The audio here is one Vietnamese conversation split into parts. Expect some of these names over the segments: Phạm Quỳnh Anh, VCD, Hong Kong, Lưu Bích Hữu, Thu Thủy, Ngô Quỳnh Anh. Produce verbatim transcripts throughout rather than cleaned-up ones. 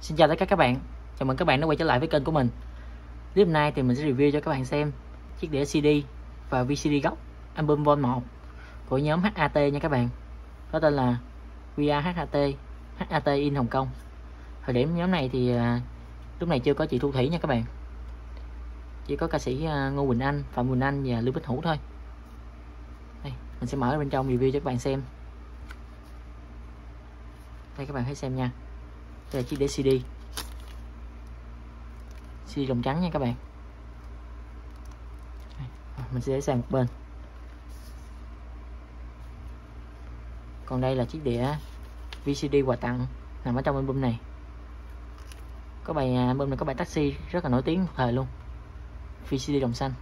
Xin chào tất cả các bạn, chào mừng các bạn đã quay trở lại với kênh của mình. Clip nay thì mình sẽ review cho các bạn xem chiếc đĩa xê đê và vê xê đê gốc album Vol một của nhóm hát a tê nha các bạn. Có tên là hát a tê, hát a tê in Hồng Kông. Thời điểm nhóm này thì lúc này chưa có chị Thu Thủy nha các bạn, chỉ có ca sĩ Ngô Quỳnh Anh, Phạm Quỳnh Anh và Lưu Bích Hữu thôi. Đây, mình sẽ mở bên trong review cho các bạn xem. Đây các bạn hãy xem nha. Đây là chiếc đĩa xê đê, xê đê đồng trắng nha các bạn. Mình sẽ để sang một bên. Còn đây là chiếc đĩa vê xê đê quà tặng nằm ở trong album này. Có bài album này có bài Taxi rất là nổi tiếng một thời luôn. vê xê đê đồng xanh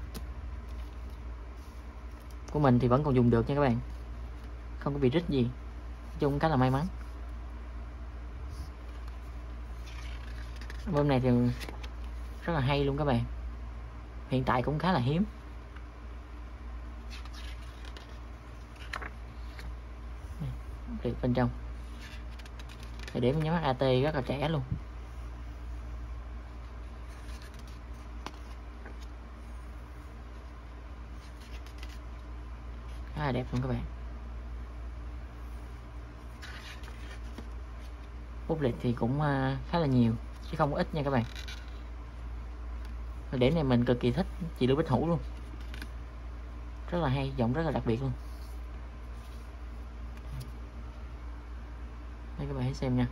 của mình thì vẫn còn dùng được nha các bạn, không có bị rít gì, chung khá là may mắn. Album này thì rất là hay luôn các bạn, hiện tại cũng khá là hiếm. Đây, bên trong thời điểm nhóm hát a tê rất là trẻ luôn. Khá là đẹp luôn các bạn. Public thì cũng khá là nhiều chứ không ít nha các bạn. Thời điểm này mình cực kỳ thích chị Lưu Bích Hữu luôn, rất là hay, giọng rất là đặc biệt luôn. Đây các bạn hãy xem nha.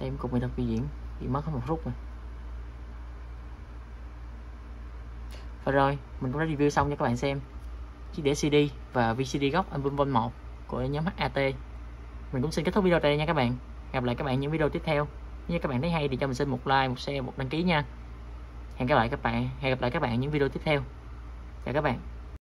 Em cùng mình đọc biểu diễn bị mất hết một phút rồi. Và rồi mình cũng đã review xong cho các bạn xem chiếc đĩa xê đê và vê xê đê gốc album Vol một của nhóm hát a tê. Mình cũng xin kết thúc video đây nha các bạn. Gặp lại các bạn những video tiếp theo. Nếu các bạn thấy hay thì cho mình xin một like, một share, một đăng ký nha. Hẹn gặp lại các bạn, hẹn gặp lại các bạn những video tiếp theo. Chào các bạn.